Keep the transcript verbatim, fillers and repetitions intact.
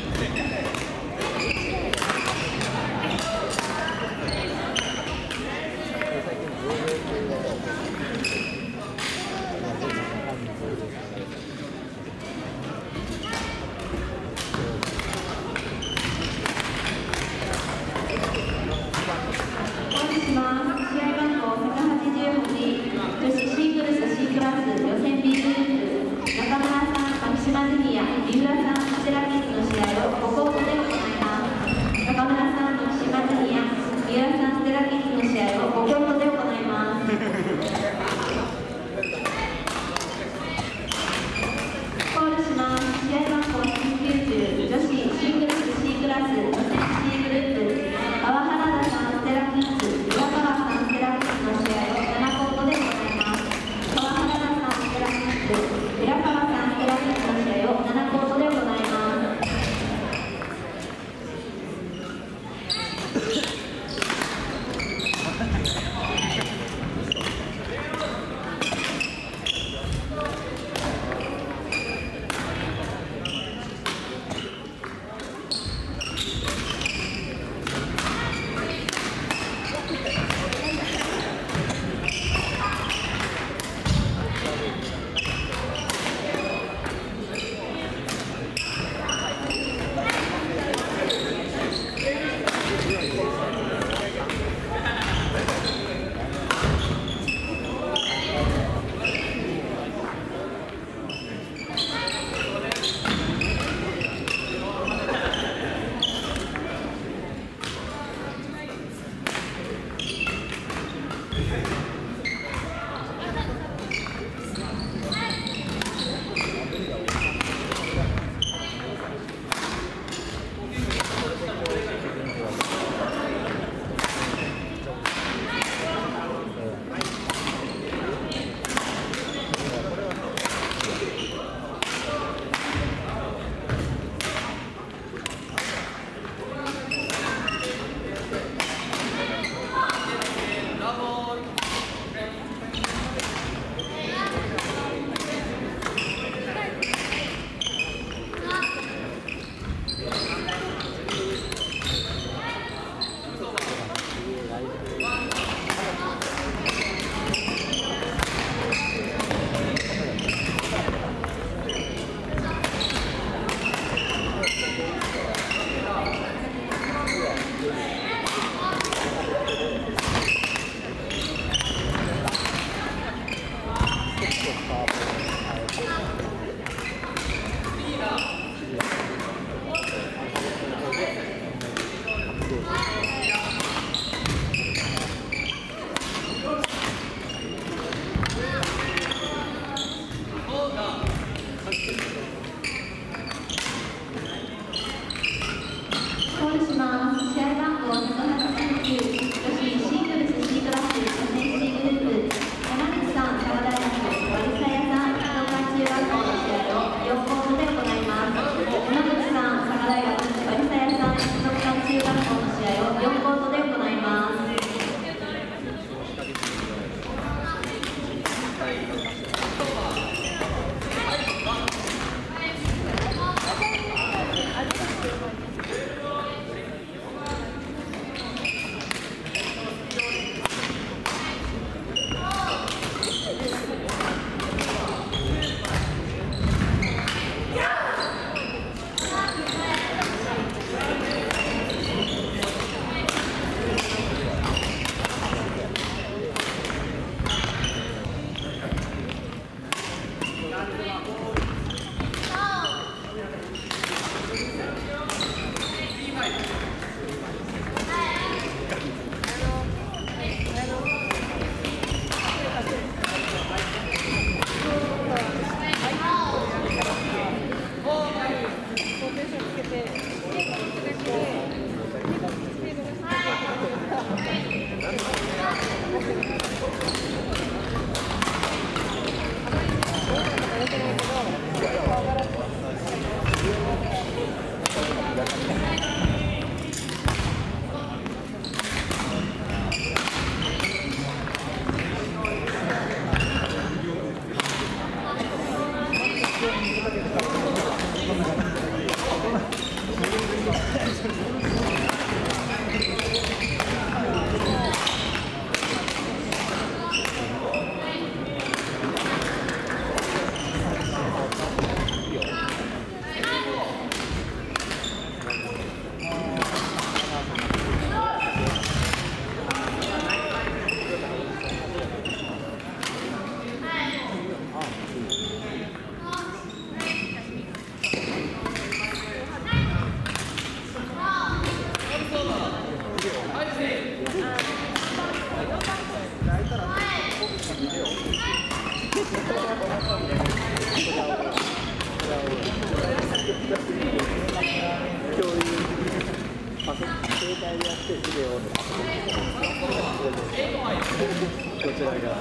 三浦さん、こちらの試合をご報告携帯でやってビデオをこちらが。